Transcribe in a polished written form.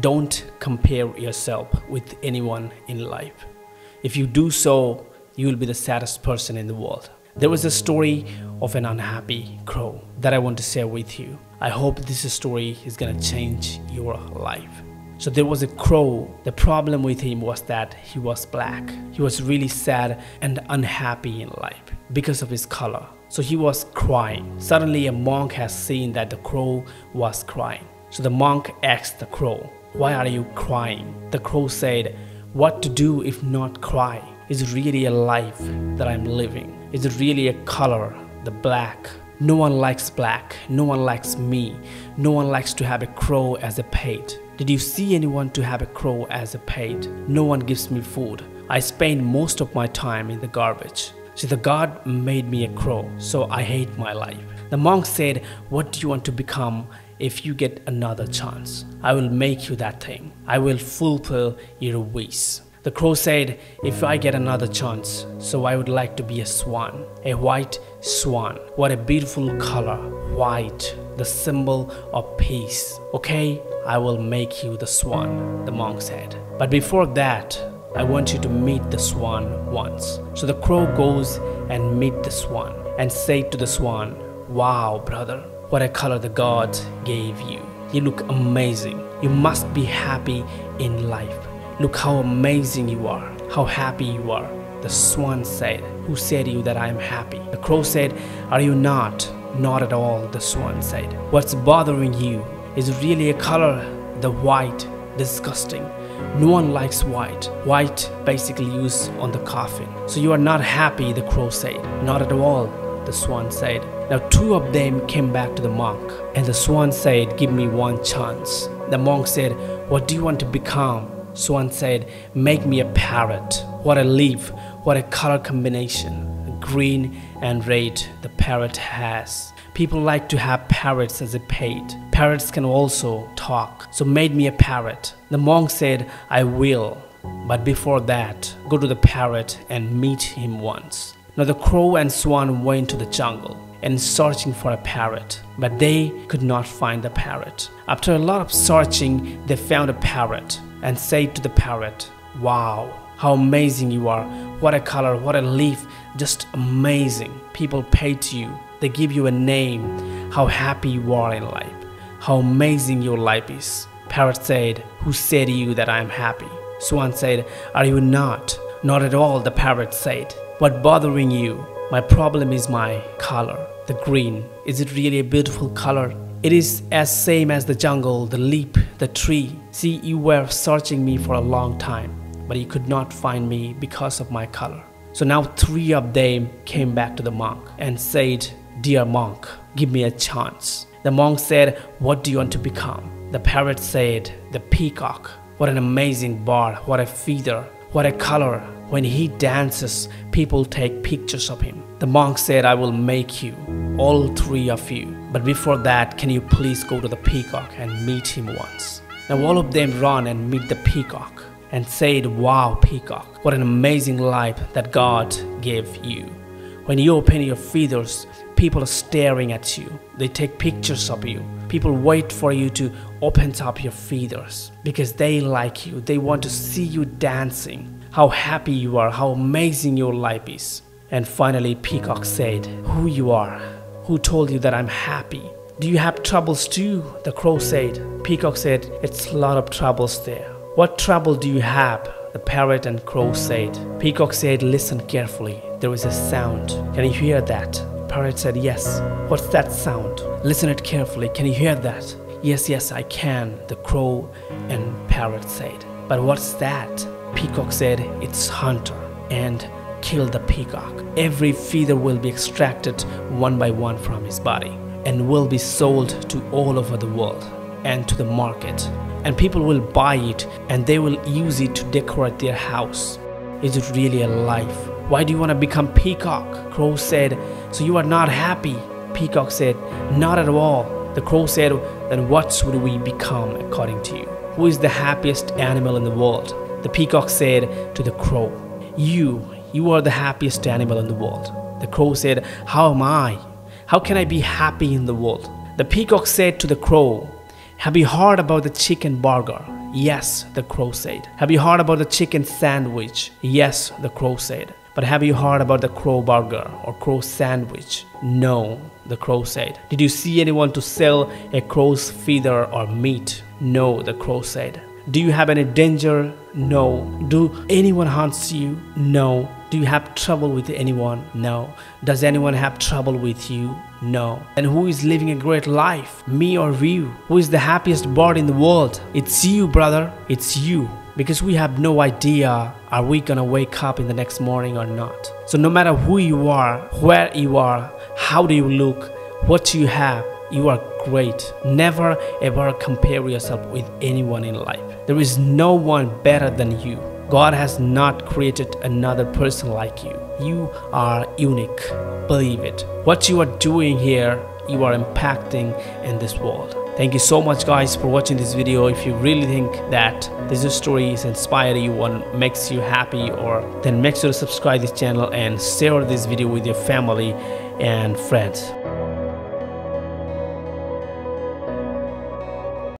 Don't compare yourself with anyone in life. If you do so, you will be the saddest person in the world. There was a story of an unhappy crow that I want to share with you. I hope this story is going to change your life. So there was a crow. The problem with him was that he was black. He was really sad and unhappy in life because of his color. So he was crying. Suddenly a monk has seen that the crow was crying. So the monk asked the crow, "Why are you crying?" The crow said, "What to do if not cry? Is it really a life that I'm living? Is it really a color, the black? No one likes black. No one likes me. No one likes to have a crow as a pet. Did you see anyone to have a crow as a pet? No one gives me food. I spend most of my time in the garbage. See, the God made me a crow, so I hate my life." The monk said, "What do you want to become if you get another chance? I will make you that thing. I will fulfill your wish." The crow said, "If I get another chance, so I would like to be a swan, a white swan. What a beautiful color, white, the symbol of peace. Okay, I will make you the swan," the monk said. "But before that, I want you to meet the swan once." So the crow goes and meet the swan and say to the swan, "Wow, brother, what a color the God gave you. You look amazing. You must be happy in life. Look how amazing you are, how happy you are." The swan said, "Who said to you that I am happy?" The crow said, "Are you not?" "Not at all," the swan said. "What's bothering you? Is really a color, the white, disgusting. No one likes white. White basically used on the coffin. So you are not happy," the crow said. "Not at all," the swan said. Now two of them came back to the monk, and the swan said, "Give me one chance." The monk said, "What do you want to become?" Swan said, "Make me a parrot. What a leaf, what a color combination, green and red the parrot has. People like to have parrots as a pet. Parrots can also talk, so make me a parrot." The monk said, "I will, but before that, go to the parrot and meet him once." Now the crow and swan went to the jungle and searching for a parrot, but they could not find the parrot. After a lot of searching, they found a parrot and said to the parrot, "Wow, how amazing you are. What a color, what a leaf, just amazing. People pet you. They give you a name. How happy you are in life. How amazing your life is." Parrot said, "Who said to you that I am happy?" Swan said, "Are you not?" "Not at all," the parrot said. "What bothering you?" "My problem is my color, the green. Is it really a beautiful color? It is as same as the jungle, the leaf, the tree. See, you were searching me for a long time, but you could not find me because of my color." So now three of them came back to the monk and said, "Dear monk, give me a chance." The monk said, "What do you want to become?" The parrot said, "The peacock. What an amazing bird, what a feather, what a color. When he dances, people take pictures of him." The monk said, "I will make you, all three of you. But before that, can you please go to the peacock and meet him once?" Now all of them run and meet the peacock and said, "Wow, peacock, what an amazing life that God gave you. When you open your feathers, people are staring at you. They take pictures of you. People wait for you to open up your feathers because they like you. They want to see you dancing. How happy you are, how amazing your life is." And finally peacock said, "Who you are? Who told you that I'm happy? Do you have troubles too?" The crow said. Peacock said, "It's a lot of troubles there." "What trouble do you have?" The parrot and crow said. Peacock said, "Listen carefully. There is a sound. Can you hear that?" Parrot said, "Yes." "What's that sound?" "Listen it carefully. Can you hear that?" "Yes, yes, I can," the crow and parrot said. "But what's that?" Peacock said, "It's hunter. And kill the peacock. Every feather will be extracted one by one from his body and will be sold to all over the world and to the market. And people will buy it and they will use it to decorate their house. Is it really a life? Why do you want to become peacock?" Crow said, "So you are not happy?" Peacock said, "Not at all." The crow said, "Then what should we become according to you? Who is the happiest animal in the world?" The peacock said to the crow, You are the happiest animal in the world." The crow said, "How am I? How can I be happy in the world?" The peacock said to the crow, "Have you heard about the chicken burger? Yes, the crow said. Have you heard about the chicken sandwich? Yes, the crow said. But have you heard about the crow burger or crow sandwich? No, the crow said. Did you see anyone to sell a crow's feather or meat? No, the crow said. Do you have any danger? No. Do anyone hunt you? No. Do you have trouble with anyone? No. Does anyone have trouble with you? No. And who is living a great life? Me or you? Who is the happiest bird in the world? It's you, brother. It's you. Because we have no idea, are we gonna wake up in the next morning or not? So no matter who you are, where you are, how do you look, what you have, you are great. Never ever compare yourself with anyone in life. There is no one better than you. God has not created another person like you. You are unique. Believe it. What you are doing here, you are impacting in this world. Thank you so much guys for watching this video. If you really think that this story is inspiring you and makes you happy, or then make sure to subscribe this channel and share this video with your family and friends.